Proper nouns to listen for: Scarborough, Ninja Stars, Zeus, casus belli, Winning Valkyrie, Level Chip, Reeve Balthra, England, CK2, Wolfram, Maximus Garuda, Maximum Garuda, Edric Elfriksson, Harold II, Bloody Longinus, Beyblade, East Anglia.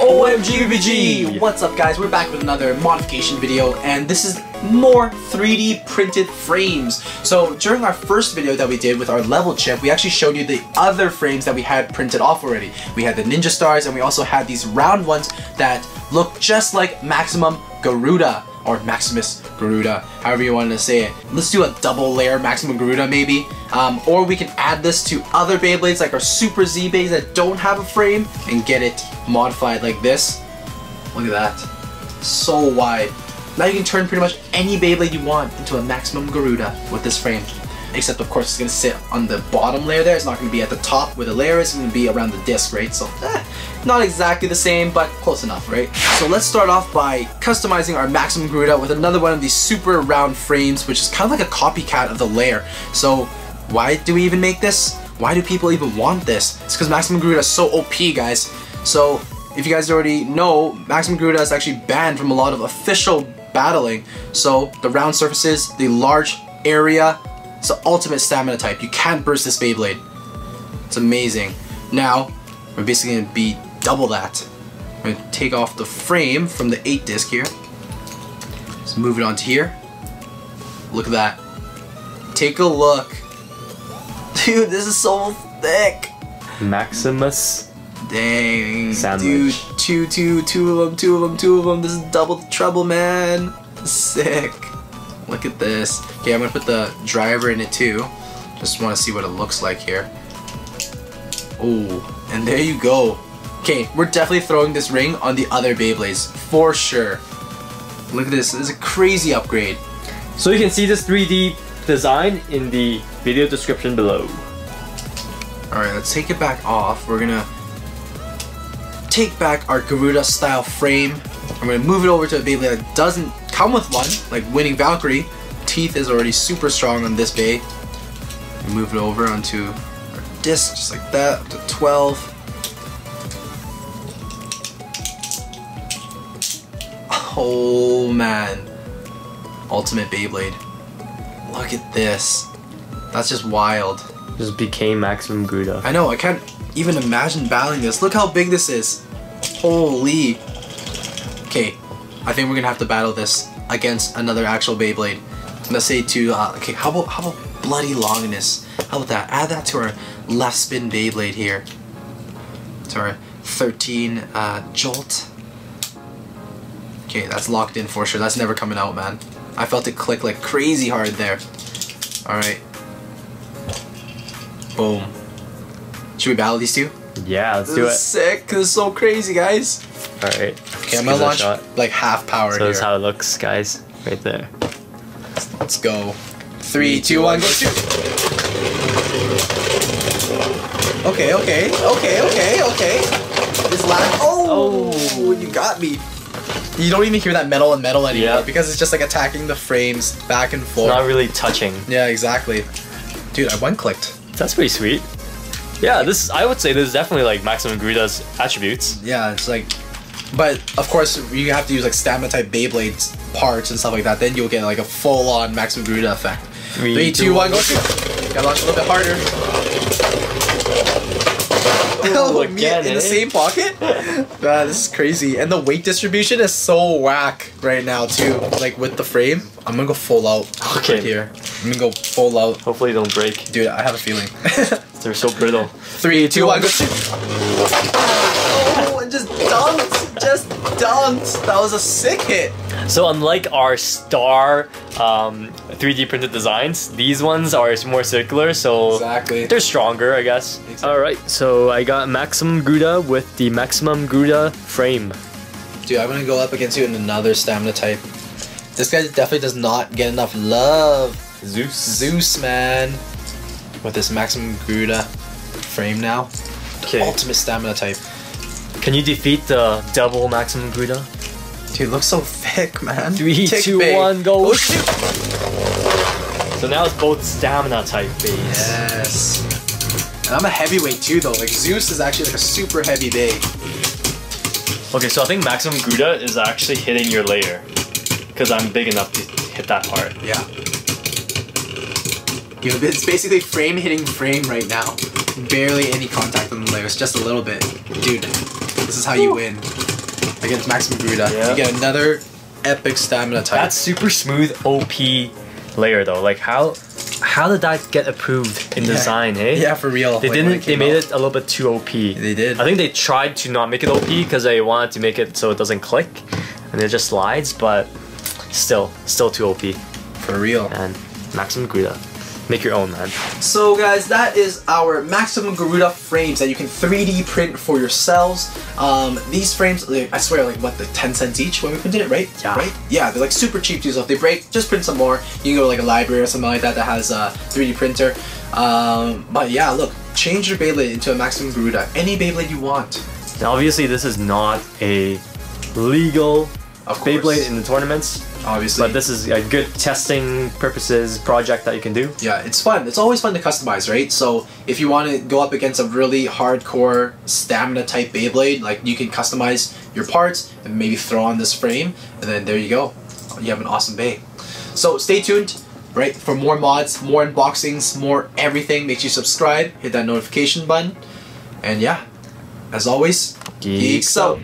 OMGVG! What's up, guys? We're back with another modification video, and this is more 3D printed frames. So during our first video that we did with our level chip, we actually showed you the other frames that we had printed off already. We had the Ninja Stars, and we also had these round ones that look just like Maximum Garuda, or Maximus Garuda, however you want to say it. Let's do a double layer Maximum Garuda maybe, or we can add this to other Beyblades like our Super Z Beys that don't have a frame and get it modified like this. Look at that, so wide. Now you can turn pretty much any Beyblade you want into a Maximum Garuda with this frame. Except of course it's going to sit on the bottom layer there, it's not going to be at the top where the layer is, it's going to be around the disc, right? So not exactly the same, but close enough, right? So let's start off by customizing our Maximum Garuda with another one of these super round frames, which is kind of like a copycat of the layer. So why do we even make this? Why do people even want this? It's because Maximum Garuda is so OP, guys. So if you guys already know, Maximum Garuda is actually banned from a lot of official battling. So the round surfaces, the large area, it's the ultimate stamina type. You can't burst this Beyblade. It's amazing. Now, we're basically going to be double that. I'm going to take off the frame from the 8 disc here. Let's move it onto here. Look at that. Take a look. Dude, this is so thick. Maximus. Dang. Sandwich. Dude, two of them. This is double the trouble, man. Sick. Look at this. Okay, I'm gonna put the driver in it too. Just wanna see what it looks like here. Oh, and there you go. Okay, we're definitely throwing this ring on the other Beyblades, for sure. Look at this, this is a crazy upgrade. So you can see this 3D design in the video description below. Alright, let's take it back off. We're gonna take back our Garuda style frame. I'm gonna move it over to a Beyblade that doesn't come with one, like Winning Valkyrie. Teeth is already super strong on this Bey. Move it over onto our disc, just like that, up to 12. Oh man, ultimate Beyblade. Look at this. That's just wild. Just became Maximum Garuda. I know, I can't even imagine battling this. Look how big this is. Holy. Okay. I think we're gonna have to battle this against another actual Beyblade. Let's say to, okay, how about Bloody Longinus? How about that? Add that to our left spin Beyblade here. To our 13 Jolt. Okay, that's locked in for sure. That's never coming out, man. I felt it click like crazy hard there. Alright. Boom. Should we battle these two? Yeah, let's do it. This is sick, this is so crazy, guys. Alright. Okay, I'm gonna launch like half power here. So that's how it looks, guys. Right there. Let's go. 3, 2, 1, go shoot! Okay. This last. Oh, you got me. You don't even hear that metal and metal anymore because it's just like attacking the frames back and forth. It's not really touching. Yeah, exactly. Dude, I one-clicked. That's pretty sweet. Yeah, this I would say this is definitely like Maximum Garuda's attributes. Yeah, it's like, but of course you have to use like stamina type Beyblades parts and stuff like that. Then you'll get like a full-on Maximum Garuda effect. 3, 2, 1, go shoot! Gotta launch a little bit harder. Oh, again, in the same pocket? Nah, this is crazy. And the weight distribution is so whack right now too. Like with the frame, I'm gonna go full out. Okay. Right here. I'm gonna go full out. Hopefully it don't break. Dude, I have a feeling. They're so brittle. 3, 2, 1, go shoot! Oh, and just dunked! Just dunked! That was a sick hit! So unlike our star 3D printed designs, these ones are more circular, so they're stronger, I guess. Exactly. Alright, so I got Maximum Garuda with the Maximum Garuda frame. Dude, I'm gonna go up against you in another stamina type. This guy definitely does not get enough love. Zeus. Zeus, man. With this Maximum Garuda frame now. Okay. Ultimate stamina type. Can you defeat the double Maximum Garuda? Dude, it looks so thick, man. 3, 2, 1, go! Shoot. So now it's both stamina type Beys. Yes. And I'm a heavyweight too though. Like Zeus is actually like a super heavy Bey. Okay, so I think Maximum Garuda is actually hitting your layer. Because I'm big enough to hit that part. Yeah. It's basically frame hitting frame right now. barely any contact on the layers, just a little bit. Dude, this is how you win against Maximum Garuda. Yep. You get another epic stamina type. That's super smooth OP layer though. Like how did that get approved in design, eh? Yeah, for real. They didn't. They made it a little bit too OP. They did. I think they tried to not make it OP because they wanted to make it so it doesn't click and it just slides, but still too OP. For real. And Maximum Garuda. Make your own, man. So guys, that is our Maximum Garuda frames that you can 3D print for yourselves. These frames, I swear, like what, the 10 cents each when we printed it, right? Yeah. Right? Yeah, they're like super cheap to use. If they break, just print some more. You can go to like a library or something like that that has a 3D printer. But yeah, look, change your Beyblade into a Maximum Garuda. Any Beyblade you want. Now obviously this is not a legal Beyblade in the tournaments. Obviously. But this is a good testing purposes project that you can do. Yeah, it's fun. It's always fun to customize, right? So if you want to go up against a really hardcore stamina type Beyblade, like you can customize your parts and maybe throw on this frame, and then there you go. You have an awesome Bey. So stay tuned, right, for more mods, more unboxings, more everything. Make sure you subscribe, hit that notification button, and yeah, as always, Geeks out.